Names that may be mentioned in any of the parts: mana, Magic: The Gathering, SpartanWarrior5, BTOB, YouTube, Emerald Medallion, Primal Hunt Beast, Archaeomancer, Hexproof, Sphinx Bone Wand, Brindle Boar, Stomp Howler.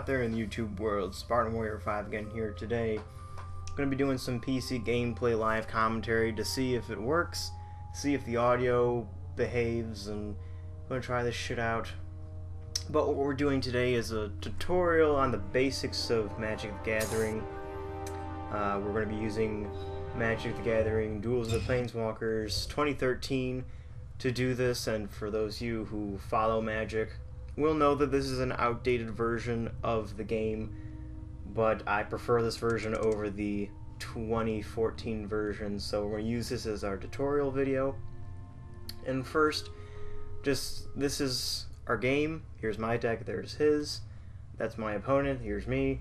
out there in the YouTube world, Spartan Warrior 5 again here today. I'm going to be doing some PC gameplay live commentary to see if it works, see if the audio behaves, and I'm going to try this shit out. But what we're doing today is a tutorial on the basics of Magic: The Gathering. We're going to be using Magic: The Gathering, Duels of the Planeswalkers 2013 to do this, and for those of you who follow Magic will know that this is an outdated version of the game, but I prefer this version over the 2014 version, so we're going to use this as our tutorial video. And first, just this is our game. Here's my deck, there's his, that's my opponent, here's me.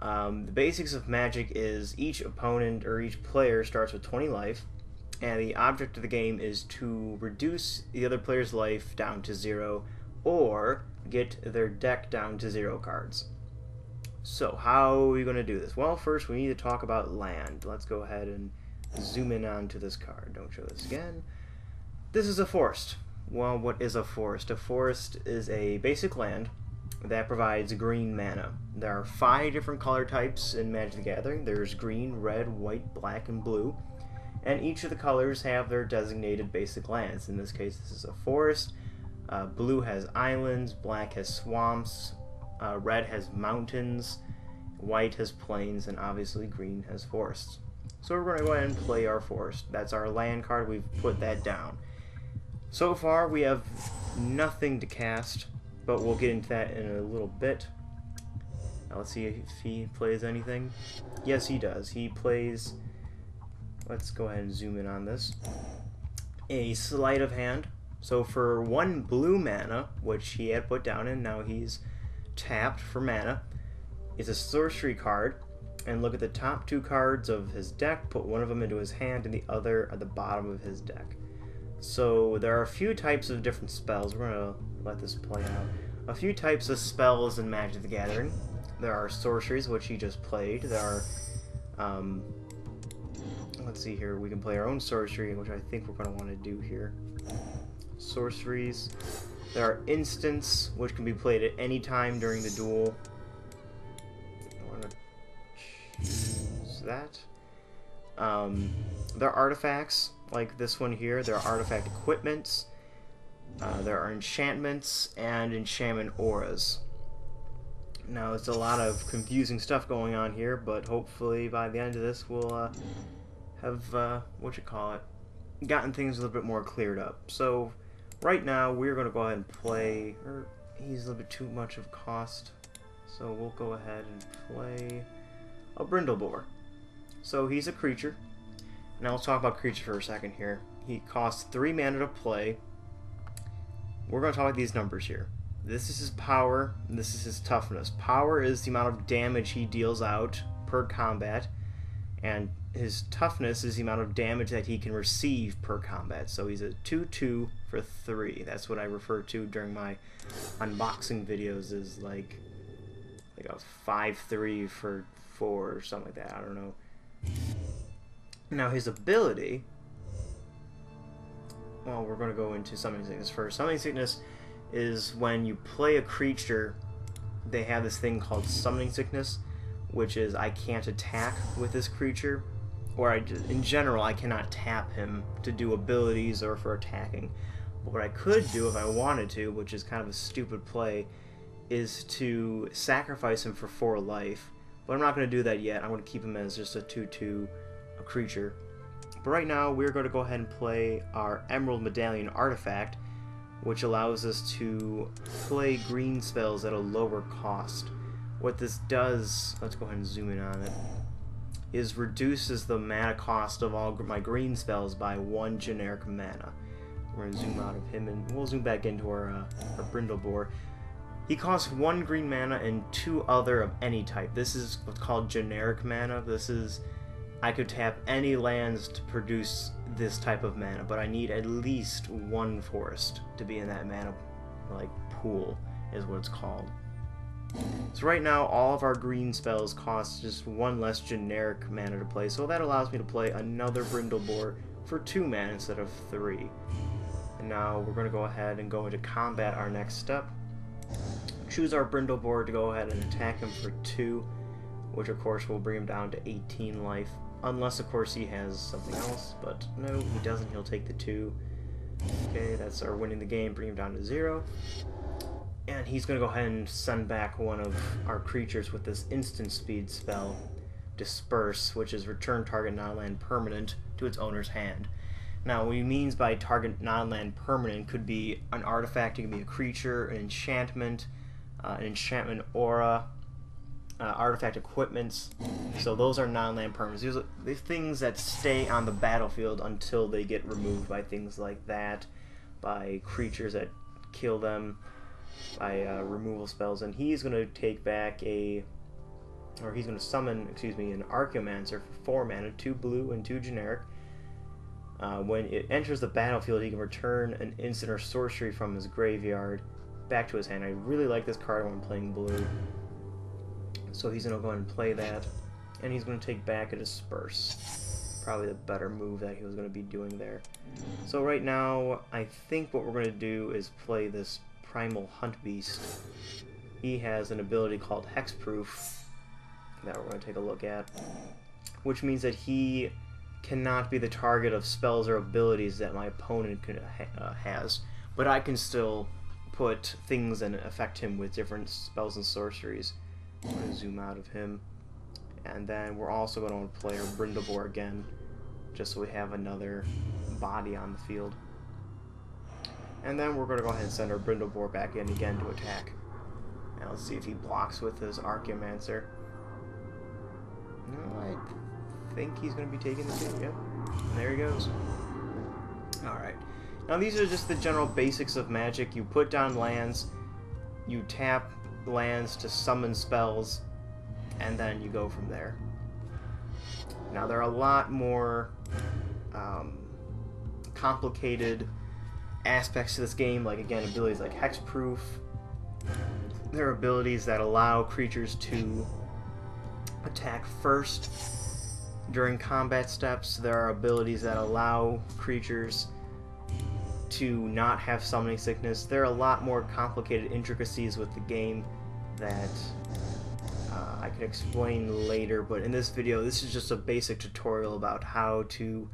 The basics of Magic is each opponent or each player starts with 20 life, and the object of the game is to reduce the other player's life down to 0 or get their deck down to 0 cards. So how are we going to do this? Well, first we need to talk about land. Let's go ahead and zoom in onto this card. Don't show this again. This is a forest. Well, what is a forest? A forest is a basic land that provides green mana. There are 5 different color types in Magic: The Gathering. There's green, red, white, black, and blue. And each of the colors have their designated basic lands. In this case, this is a forest. Blue has islands, black has swamps, red has mountains, white has plains, and obviously green has forests. So we're going to go ahead and play our forest. That's our land card. We've put that down. So far, we have nothing to cast, but we'll get into that in a little bit. Now let's see if he plays anything. Yes, he does. He plays... Let's go ahead and zoom in on this. A sleight of hand. So for 1 blue mana, which he had put down and now he's tapped for mana, is a sorcery card. And look at the top 2 cards of his deck. Put one of them into his hand and the other at the bottom of his deck. So there are a few types of different spells. We're going to let this play out. A few types of spells in Magic: The Gathering. There are sorceries, which he just played. There are... let's see here. We can play our own sorcery, which I think we're going to want to do here. Sorceries. There are instants, which can be played at any time during the duel. I want to choose that. There are artifacts, like this one here. There are artifact equipments. There are enchantments and enchantment auras. Now, it's a lot of confusing stuff going on here, but hopefully by the end of this we'll... have, gotten things a little bit more cleared up. So, right now, we're going to go ahead and play, he's a little bit too much of cost, so we'll go ahead and play a Brindle Boar. So, he's a creature. Now, let's talk about creature for a second here. He costs 3 mana to play. We're going to talk about these numbers here. This is his power, and this is his toughness. Power is the amount of damage he deals out per combat, and his toughness is the amount of damage that he can receive per combat. So he's a 2/2 for 3. That's what I refer to during my unboxing videos is like a 5/3 for 4 or something like that. I don't know. Now his ability... Well, we're going to go into Summoning Sickness first. Summoning Sickness is when you play a creature, they have this thing called Summoning Sickness, which is I can't attack with this creature, or in general I cannot tap him to do abilities or for attacking. But what I could do if I wanted to, which is kind of a stupid play, is to sacrifice him for 4 life, but I'm not going to do that yet. I'm going to keep him as just a 2/2 creature. But right now we're going to go ahead and play our Emerald Medallion artifact, which allows us to play green spells at a lower cost. What this does, let's go ahead and zoom in on it, is reduces the mana cost of all my green spells by 1 generic mana. We're going to zoom out of him, and we'll zoom back into our Brindle Boar. He costs 1 green mana and 2 other of any type. This is what's called generic mana. This is, I could tap any lands to produce this type of mana, but I need at least 1 forest to be in that mana pool, is what it's called. So right now, all of our green spells cost just 1 less generic mana to play, so that allows me to play another Brindle Boar for 2 mana instead of 3. And now we're going to go ahead and go into combat, our next step. choose our Brindle Boar to go ahead and attack him for 2, which of course will bring him down to 18 life. Unless, of course, he has something else, but no, he doesn't. He'll take the 2. Okay, that's our winning the game, bring him down to 0. And he's going to go ahead and send back one of our creatures with this instant speed spell, Disperse, which is return target non-land permanent to its owner's hand. Now, what he means by target non-land permanent could be an artifact, it could be a creature, an enchantment aura, artifact equipments. So those are non-land permanents. These are the things that stay on the battlefield until they get removed by things like that, by creatures that kill them, by removal spells. And he's going to take back a... or he's going to summon, excuse me, an Archaeomancer for 4 mana, 2 blue and 2 generic. When it enters the battlefield, he can return an instant or sorcery from his graveyard back to his hand. I really like this card when playing blue. So he's going to go ahead and play that. And he's going to take back a Disperse. Probably the better move that he was going to be doing there. So right now, I think what we're going to do is play this Primal Hunt Beast. He has an ability called Hexproof that we're going to take a look at, which means that he cannot be the target of spells or abilities that my opponent has, but I can still put things and affect him with different spells and sorceries. I'm going to zoom out of him, and then we're also going to play our Brindle Boar again, just so we have another body on the field. And then we're going to go ahead and send our Brindle Boar back in again to attack. Now let's see if he blocks with his Archaeomancer. No, I think he's going to be taking the 2, yep. And there he goes. Alright. Now these are just the general basics of Magic. You put down lands, you tap lands to summon spells, and then you go from there. Now there are a lot more complicated aspects to this game, like again abilities like Hexproof. There are abilities that allow creatures to attack first during combat steps. There are abilities that allow creatures to not have summoning sickness. There are a lot more complicated intricacies with the game that I can explain later, but in this video this is just a basic tutorial about how to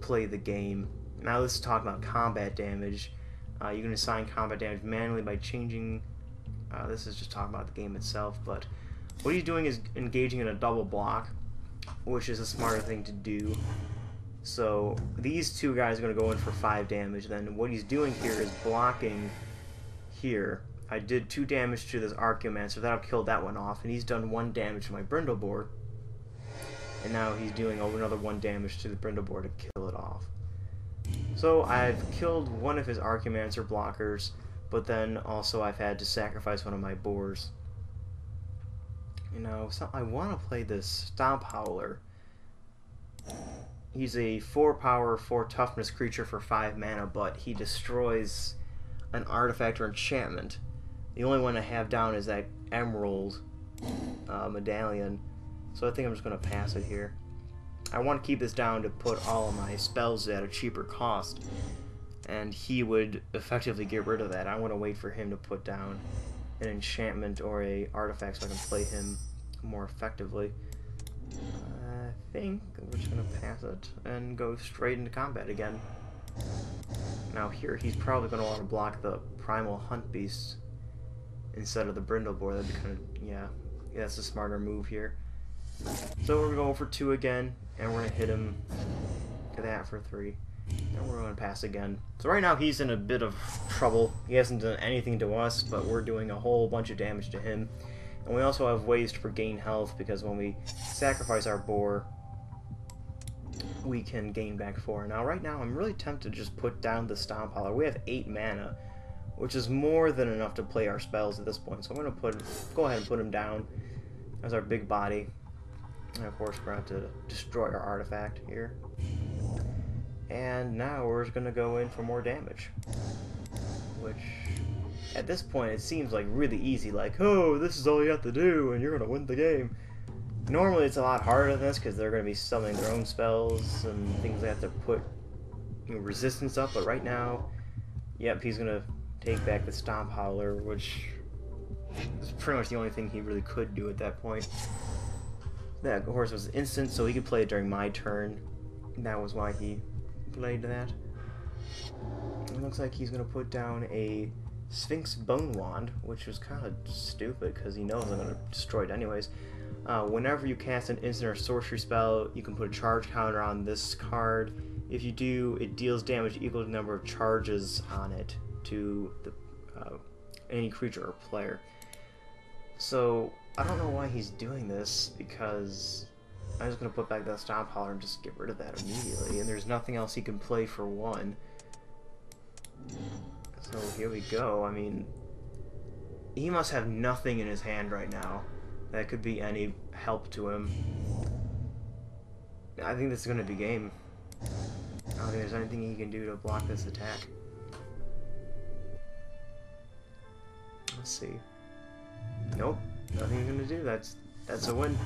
play the game. Now let's talk about combat damage. You can assign combat damage manually by changing... this is just talking about the game itself, but what he's doing is engaging in a double block, which is a smarter thing to do. So these two guys are going to go in for 5 damage. Then what he's doing here is blocking here. I did 2 damage to this Archaeomancer. That'll kill that one off. And he's done 1 damage to my Brindle Boar. And now he's doing another 1 damage to the Brindle Boar to kill it off. So I've killed one of his Archaeomancer blockers, but then also I've had to sacrifice one of my boars. You know, so I want to play this Stomp Howler. He's a 4-power, 4-toughness creature for 5 mana, but he destroys an artifact or enchantment. The only one I have down is that Emerald Medallion, so I think I'm just going to pass it here. I want to keep this down to put all of my spells at a cheaper cost, and he would effectively get rid of that. I want to wait for him to put down an enchantment or a artifact so I can play him more effectively. I think we're just going to pass it and go straight into combat again. Now here he's probably going to want to block the Primal Hunt Beast instead of the Brindle Boar. That'd be kind of, yeah, that's a smarter move here. So we're going to go for 2 again, and we're going to hit him to that for 3. And we're going to pass again. So right now he's in a bit of trouble. He hasn't done anything to us, but we're doing a whole bunch of damage to him. And we also have ways to regain health, because when we sacrifice our boar, we can gain back 4. Now right now I'm really tempted to just put down the Stomp Howler. We have 8 mana, which is more than enough to play our spells at this point. So I'm going to go ahead and put him down as our big body. And of course we're going to have to destroy our artifact here. And now we're just going to go in for more damage, which at this point it seems like really easy, like, oh, this is all you have to do and you're going to win the game. Normally it's a lot harder than this, because they're going to be summoning their own spells and things they have to put, you know, resistance up. But right now, yep, he's going to take back the Stomp Howler, which It's pretty much the only thing he really could do at that point. That horse was instant, so he could play it during my turn. That was why he played that. It looks like he's going to put down a Sphinx Bone Wand, which was kind of stupid because he knows I'm going to destroy it anyways. Whenever you cast an instant or sorcery spell, you can put a charge counter on this card. If you do, it deals damage equal to the number of charges on it to the, any creature or player. So, I don't know why he's doing this, because I'm just going to put back that Stomp Howler and just get rid of that immediately, and there's nothing else he can play for one. So here we go. I mean, he must have nothing in his hand right now that could be any help to him. I think this is going to be game. I don't think there's anything he can do to block this attack. Let's see. Nope, nothing he's going to do. That's a win.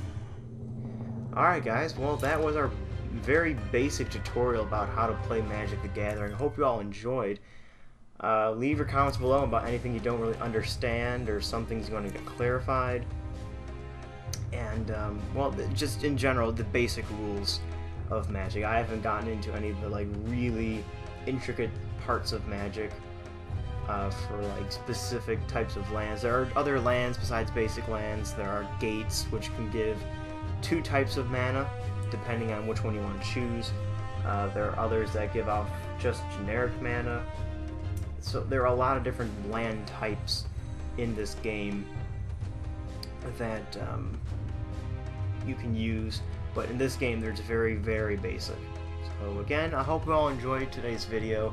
Alright guys, well that was our very basic tutorial about how to play Magic the Gathering. Hope you all enjoyed. Leave your comments below about anything you don't really understand or some things you want to get clarified. And, well, just in general, the basic rules of Magic. I haven't gotten into any of the, like, really intricate parts of Magic for, like, specific types of lands. There are other lands besides basic lands. There are gates, which can give two types of mana, depending on which one you want to choose. There are others that give off just generic mana. So there are a lot of different land types in this game that you can use, but in this game they're just very, very basic. So again, I hope you all enjoyed today's video.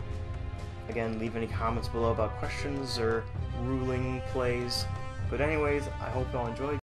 Again, leave any comments below about questions or ruling plays. But anyways, I hope you all enjoyed.